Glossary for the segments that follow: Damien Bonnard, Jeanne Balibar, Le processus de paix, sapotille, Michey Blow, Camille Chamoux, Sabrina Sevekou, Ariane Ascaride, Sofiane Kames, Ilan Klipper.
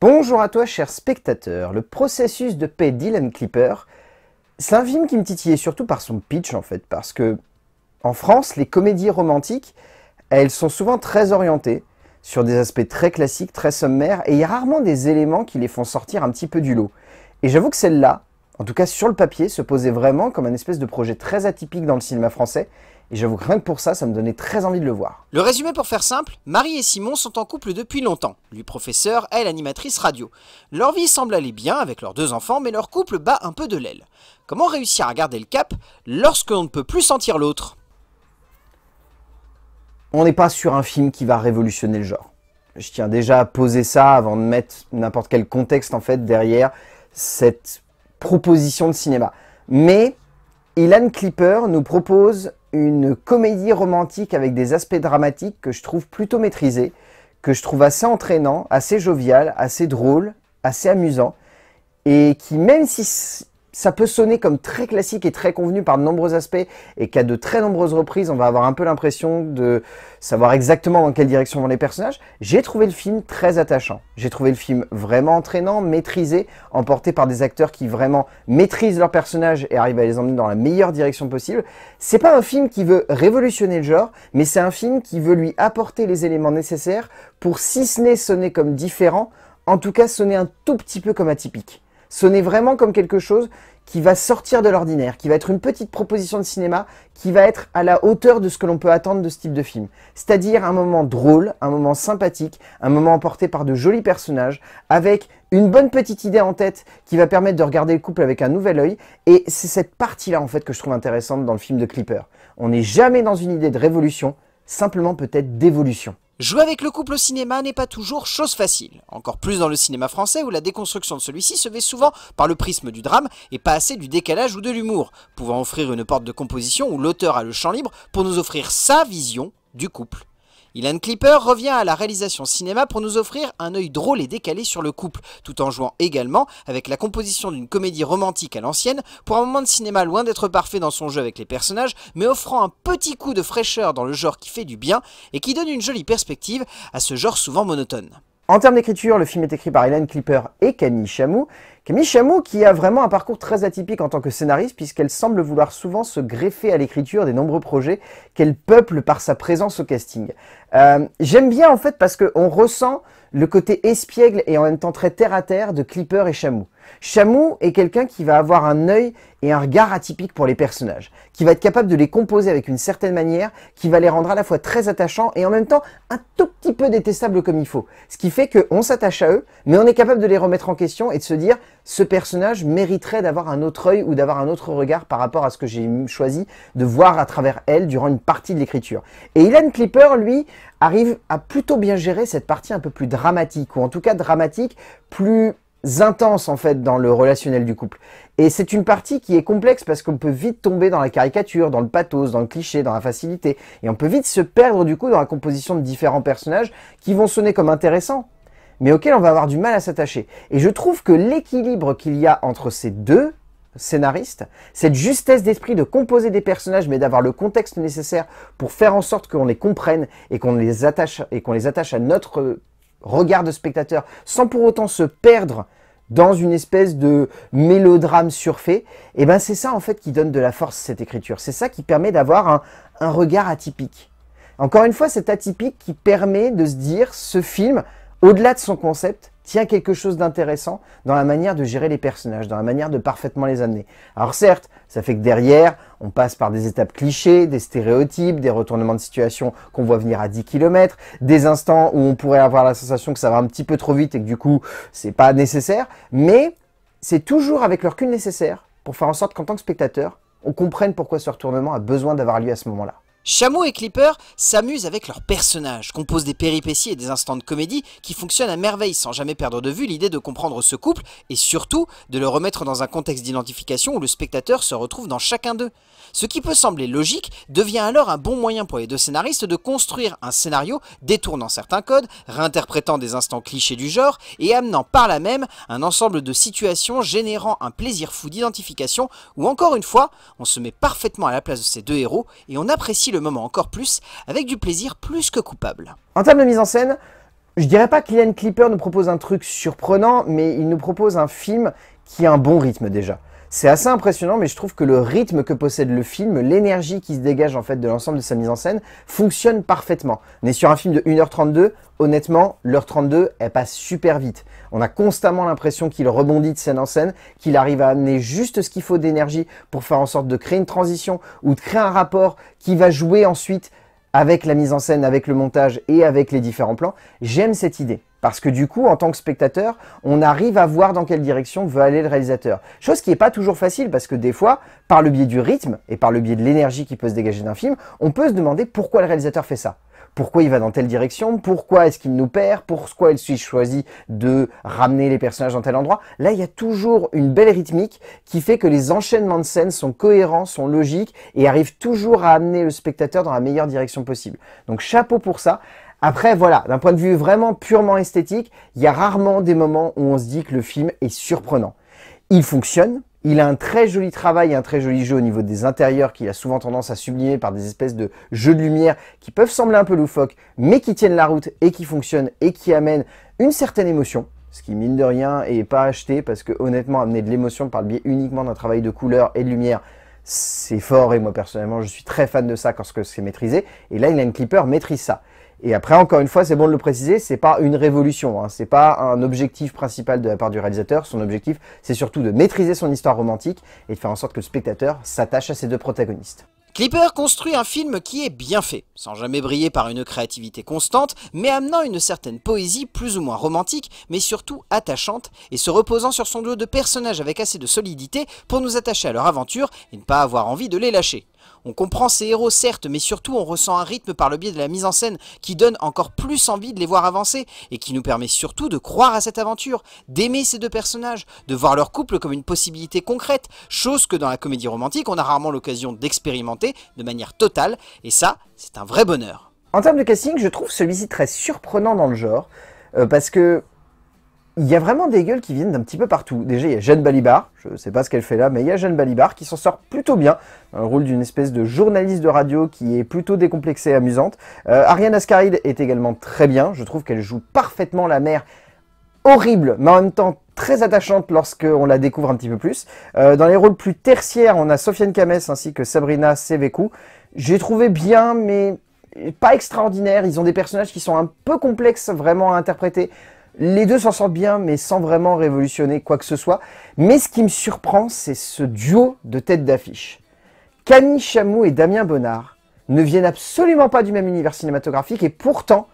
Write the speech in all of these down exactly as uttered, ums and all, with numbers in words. Bonjour à toi, cher spectateur. Le processus de paix d'Ilan Klipper, c'est un film qui me titillait surtout par son pitch, en fait, parce que, en France, les comédies romantiques, elles sont souvent très orientées, sur des aspects très classiques, très sommaires, et il y a rarement des éléments qui les font sortir un petit peu du lot. Et j'avoue que celle-là, en tout cas sur le papier, se posait vraiment comme un espèce de projet très atypique dans le cinéma français, et j'avoue que rien que pour ça, ça me donnait très envie de le voir. Le résumé pour faire simple, Marie et Simon sont en couple depuis longtemps. Lui professeur, elle animatrice radio. Leur vie semble aller bien avec leurs deux enfants, mais leur couple bat un peu de l'aile. Comment réussir à garder le cap lorsqu'on ne peut plus sentir l'autre? On n'est pas sur un film qui va révolutionner le genre. Je tiens déjà à poser ça avant de mettre n'importe quel contexte en fait derrière cette proposition de cinéma. Mais Ilan Klipper nous propose une comédie romantique avec des aspects dramatiques que je trouve plutôt maîtrisés, que je trouve assez entraînant, assez jovial, assez drôle, assez amusant, et qui, même si ça peut sonner comme très classique et très convenu par de nombreux aspects, et qu'à de très nombreuses reprises on va avoir un peu l'impression de savoir exactement dans quelle direction vont les personnages, j'ai trouvé le film très attachant. J'ai trouvé le film vraiment entraînant, maîtrisé, emporté par des acteurs qui vraiment maîtrisent leurs personnages et arrivent à les emmener dans la meilleure direction possible. C'est pas un film qui veut révolutionner le genre, mais c'est un film qui veut lui apporter les éléments nécessaires pour, si ce n'est sonner comme différent, en tout cas sonner un tout petit peu comme atypique. Sonner vraiment comme quelque chose qui va sortir de l'ordinaire, qui va être une petite proposition de cinéma, qui va être à la hauteur de ce que l'on peut attendre de ce type de film. C'est-à-dire un moment drôle, un moment sympathique, un moment emporté par de jolis personnages, avec une bonne petite idée en tête qui va permettre de regarder le couple avec un nouvel œil. Et c'est cette partie-là en fait que je trouve intéressante dans le film de Klipper. On n'est jamais dans une idée de révolution, simplement peut-être d'évolution. Jouer avec le couple au cinéma n'est pas toujours chose facile, encore plus dans le cinéma français où la déconstruction de celui-ci se fait souvent par le prisme du drame et pas assez du décalage ou de l'humour, pouvant offrir une porte de composition où l'auteur a le champ libre pour nous offrir sa vision du couple. Ilan Klipper revient à la réalisation cinéma pour nous offrir un œil drôle et décalé sur le couple, tout en jouant également avec la composition d'une comédie romantique à l'ancienne pour un moment de cinéma loin d'être parfait dans son jeu avec les personnages, mais offrant un petit coup de fraîcheur dans le genre qui fait du bien et qui donne une jolie perspective à ce genre souvent monotone. En termes d'écriture, le film est écrit par Ilan Klipper et Camille Chamoux. Camille Chamoux qui a vraiment un parcours très atypique en tant que scénariste puisqu'elle semble vouloir souvent se greffer à l'écriture des nombreux projets qu'elle peuple par sa présence au casting. Euh, J'aime bien en fait parce qu'on ressent le côté espiègle et en même temps très terre-à-terre de Klipper et Chamoux. Chamoux est quelqu'un qui va avoir un œil et un regard atypique pour les personnages, qui va être capable de les composer avec une certaine manière, qui va les rendre à la fois très attachants et en même temps un tout petit peu détestables comme il faut. Ce qui fait qu'on s'attache à eux, mais on est capable de les remettre en question et de se dire « ce personnage mériterait d'avoir un autre œil ou d'avoir un autre regard par rapport à ce que j'ai choisi de voir à travers elle durant une partie de l'écriture. » Et Ilan Klipper, lui, arrive à plutôt bien gérer cette partie un peu plus dramatique, ou en tout cas dramatique, plus intense en fait dans le relationnel du couple. Et c'est une partie qui est complexe parce qu'on peut vite tomber dans la caricature, dans le pathos, dans le cliché, dans la facilité. Et on peut vite se perdre du coup dans la composition de différents personnages qui vont sonner comme intéressants, mais auquel on va avoir du mal à s'attacher. Et je trouve que l'équilibre qu'il y a entre ces deux scénaristes, cette justesse d'esprit de composer des personnages mais d'avoir le contexte nécessaire pour faire en sorte qu'on les comprenne et qu'on les attache et qu'on les attache à notre regard de spectateur sans pour autant se perdre dans une espèce de mélodrame surfait, et ben c'est ça en fait qui donne de la force à cette écriture. C'est ça qui permet d'avoir un, un regard atypique. Encore une fois, cet atypique qui permet de se dire ce film, au-delà de son concept, tient quelque chose d'intéressant dans la manière de gérer les personnages, dans la manière de parfaitement les amener. Alors certes, ça fait que derrière, on passe par des étapes clichés, des stéréotypes, des retournements de situation qu'on voit venir à dix kilomètres, des instants où on pourrait avoir la sensation que ça va un petit peu trop vite et que du coup, c'est pas nécessaire, mais c'est toujours avec le recul nécessaire pour faire en sorte qu'en tant que spectateur, on comprenne pourquoi ce retournement a besoin d'avoir lieu à ce moment-là. Chamoux et Klipper s'amusent avec leurs personnages, composent des péripéties et des instants de comédie qui fonctionnent à merveille sans jamais perdre de vue l'idée de comprendre ce couple et surtout de le remettre dans un contexte d'identification où le spectateur se retrouve dans chacun d'eux. Ce qui peut sembler logique devient alors un bon moyen pour les deux scénaristes de construire un scénario détournant certains codes, réinterprétant des instants clichés du genre et amenant par là même un ensemble de situations générant un plaisir fou d'identification où encore une fois on se met parfaitement à la place de ces deux héros et on apprécie le moment encore plus, avec du plaisir plus que coupable. En termes de mise en scène, Je dirais pas qu'Ilan Klipper nous propose un truc surprenant, mais il nous propose un film qui a un bon rythme déjà. C'est assez impressionnant, mais je trouve que le rythme que possède le film, l'énergie qui se dégage en fait de l'ensemble de sa mise en scène, fonctionne parfaitement. On est sur un film de une heure trente-deux, honnêtement, l'heure trente-deux, elle passe super vite. On a constamment l'impression qu'il rebondit de scène en scène, qu'il arrive à amener juste ce qu'il faut d'énergie pour faire en sorte de créer une transition ou de créer un rapport qui va jouer ensuite avec la mise en scène, avec le montage et avec les différents plans. J'aime cette idée. Parce que du coup, en tant que spectateur, on arrive à voir dans quelle direction veut aller le réalisateur. Chose qui n'est pas toujours facile, parce que des fois, par le biais du rythme et par le biais de l'énergie qui peut se dégager d'un film, on peut se demander pourquoi le réalisateur fait ça. Pourquoi il va dans telle direction? Pourquoi est-ce qu'il nous perd? Pourquoi il choisit de ramener les personnages dans tel endroit? Là, il y a toujours une belle rythmique qui fait que les enchaînements de scènes sont cohérents, sont logiques et arrivent toujours à amener le spectateur dans la meilleure direction possible. Donc chapeau pour ça. Après, voilà, d'un point de vue vraiment purement esthétique, il y a rarement des moments où on se dit que le film est surprenant. Il fonctionne, il a un très joli travail et un très joli jeu au niveau des intérieurs qu'il a souvent tendance à sublimer par des espèces de jeux de lumière qui peuvent sembler un peu loufoques, mais qui tiennent la route et qui fonctionnent et qui amènent une certaine émotion. Ce qui, mine de rien, est pas acheté parce que honnêtement, amener de l'émotion par le biais uniquement d'un travail de couleur et de lumière, c'est fort et moi personnellement, je suis très fan de ça quand c'est maîtrisé. Et là, Ilan Klipper maîtrise ça. Et après, encore une fois, c'est bon de le préciser, c'est pas une révolution, hein, c'est pas un objectif principal de la part du réalisateur. Son objectif, c'est surtout de maîtriser son histoire romantique et de faire en sorte que le spectateur s'attache à ses deux protagonistes. Klipper construit un film qui est bien fait, sans jamais briller par une créativité constante, mais amenant une certaine poésie plus ou moins romantique, mais surtout attachante, et se reposant sur son duo de personnages avec assez de solidité pour nous attacher à leur aventure et ne pas avoir envie de les lâcher. On comprend ces héros certes, mais surtout on ressent un rythme par le biais de la mise en scène qui donne encore plus envie de les voir avancer et qui nous permet surtout de croire à cette aventure, d'aimer ces deux personnages, de voir leur couple comme une possibilité concrète, chose que dans la comédie romantique on a rarement l'occasion d'expérimenter de manière totale, et ça c'est un vrai bonheur. En termes de casting, je trouve celui-ci très surprenant dans le genre, euh, parce que il y a vraiment des gueules qui viennent d'un petit peu partout. Déjà, il y a Jeanne Balibar, je ne sais pas ce qu'elle fait là, mais il y a Jeanne Balibar qui s'en sort plutôt bien, dans le rôle d'une espèce de journaliste de radio qui est plutôt décomplexée et amusante. Euh, Ariane Ascaride est également très bien, je trouve qu'elle joue parfaitement la mère horrible, mais en même temps très attachante lorsqu'on la découvre un petit peu plus. Euh, dans les rôles plus tertiaires, on a Sofiane Kames ainsi que Sabrina Sevekou. J'ai trouvé bien, mais pas extraordinaire. Ils ont des personnages qui sont un peu complexes vraiment à interpréter. Les deux s'en sortent bien, mais sans vraiment révolutionner quoi que ce soit. Mais ce qui me surprend, c'est ce duo de têtes d'affiche. Camille Chamoux et Damien Bonnard ne viennent absolument pas du même univers cinématographique, et pourtant,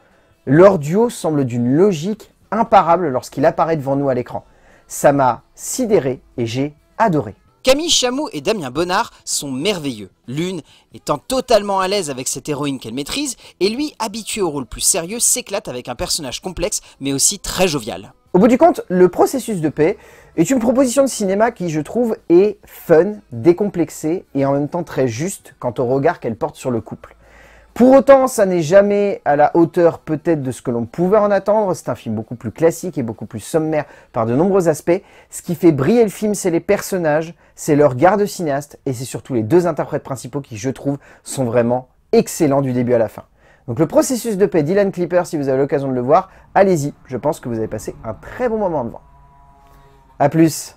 leur duo semble d'une logique imparable lorsqu'il apparaît devant nous à l'écran. Ça m'a sidéré et j'ai adoré. Camille Chamoux et Damien Bonnard sont merveilleux, l'une étant totalement à l'aise avec cette héroïne qu'elle maîtrise, et lui, habitué au rôle plus sérieux, s'éclate avec un personnage complexe, mais aussi très jovial. Au bout du compte, Le processus de paix est une proposition de cinéma qui, je trouve, est fun, décomplexée, et en même temps très juste quant au regard qu'elle porte sur le couple. Pour autant, ça n'est jamais à la hauteur peut-être de ce que l'on pouvait en attendre. C'est un film beaucoup plus classique et beaucoup plus sommaire par de nombreux aspects. Ce qui fait briller le film, c'est les personnages, c'est leur garde cinéaste et c'est surtout les deux interprètes principaux qui, je trouve, sont vraiment excellents du début à la fin. Donc Le processus de paix d'Ilan Klipper, si vous avez l'occasion de le voir, allez-y. Je pense que vous avez passé un très bon moment devant. A plus.